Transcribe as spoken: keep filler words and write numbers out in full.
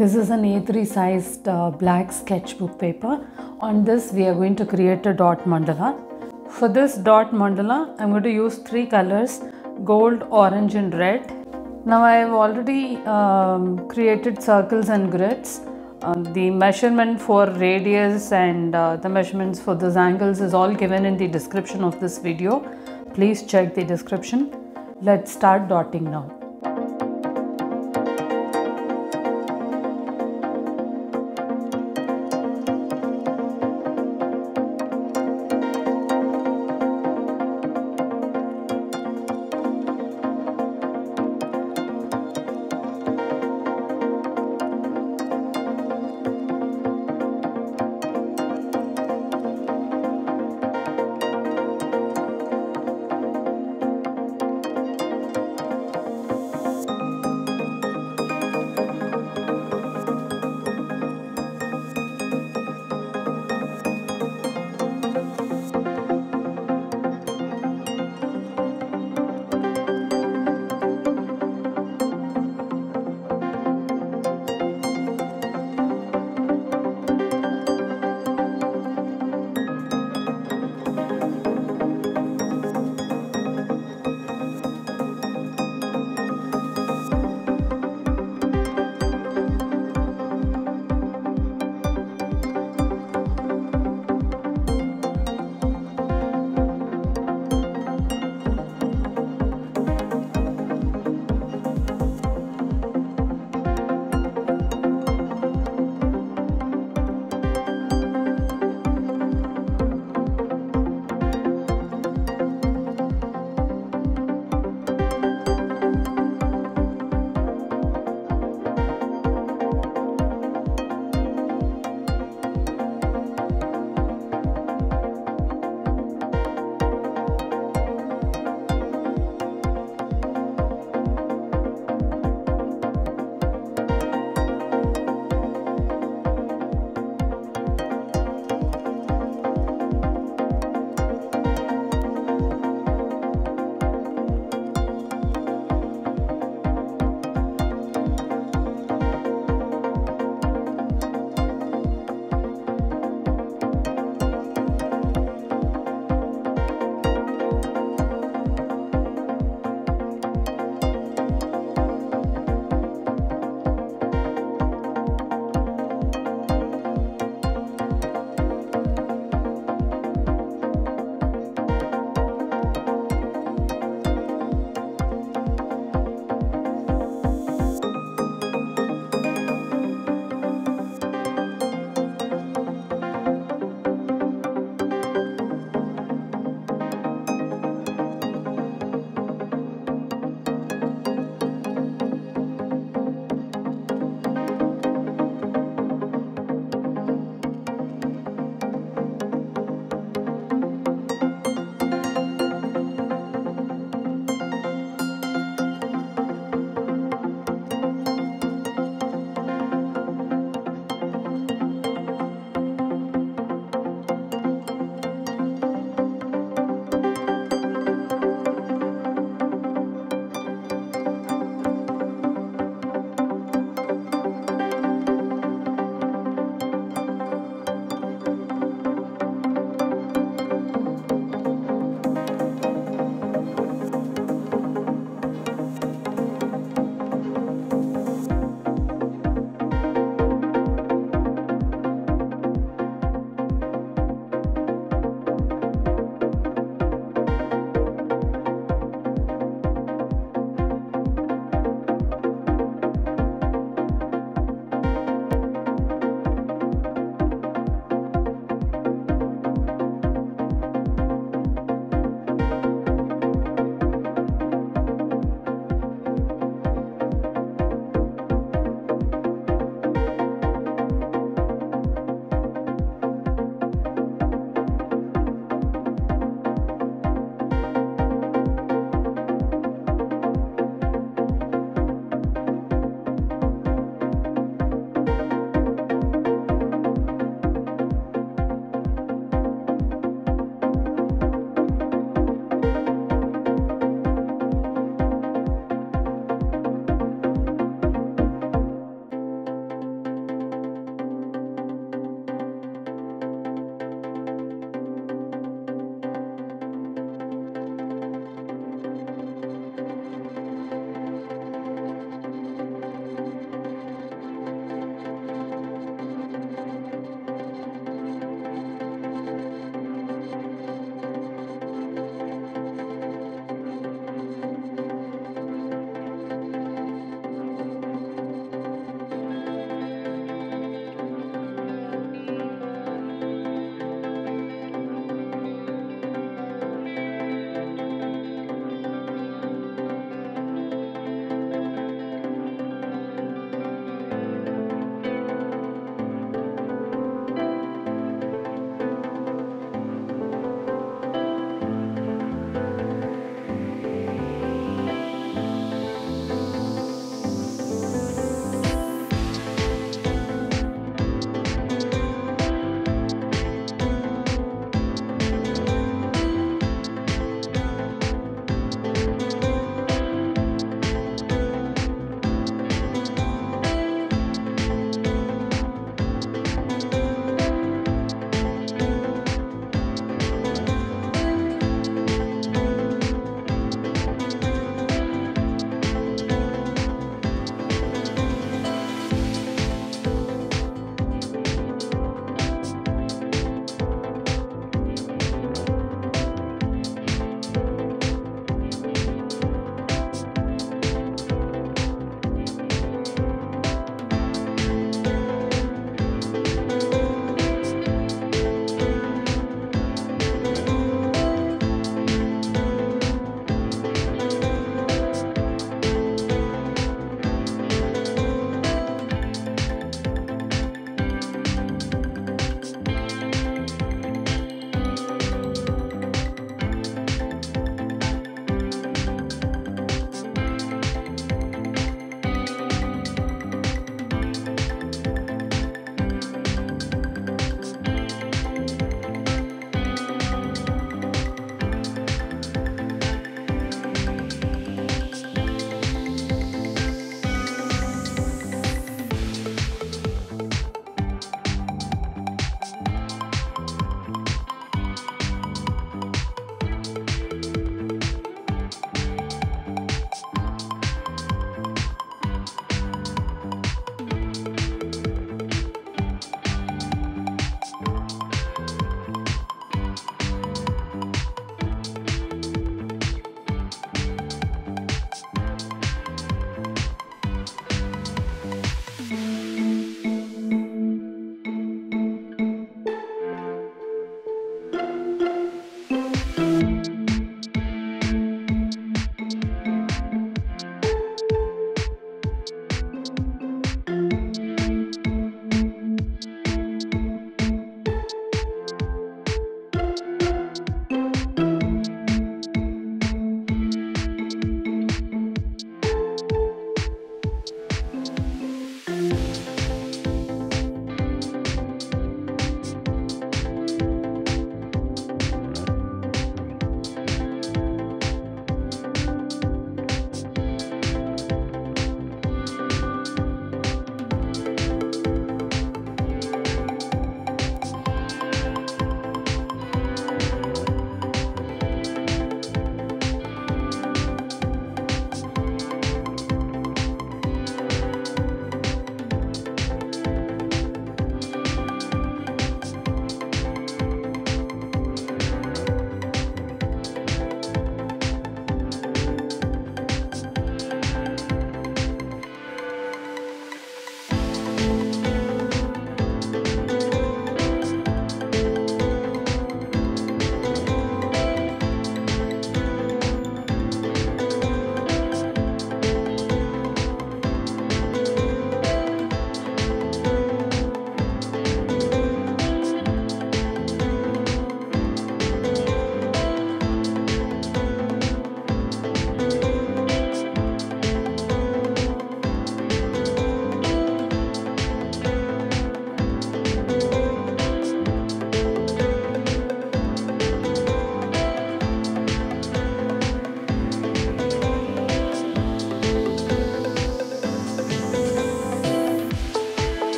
This is an A three sized uh, black sketchbook paper. On this we are going to create a dot mandala. For this dot mandala, I'm going to use three colors: gold, orange and red. Now I have already um, created circles and grids. Uh, the measurement for radius and uh, the measurements for those angles is all given in the description of this video. Please check the description. Let's start dotting now.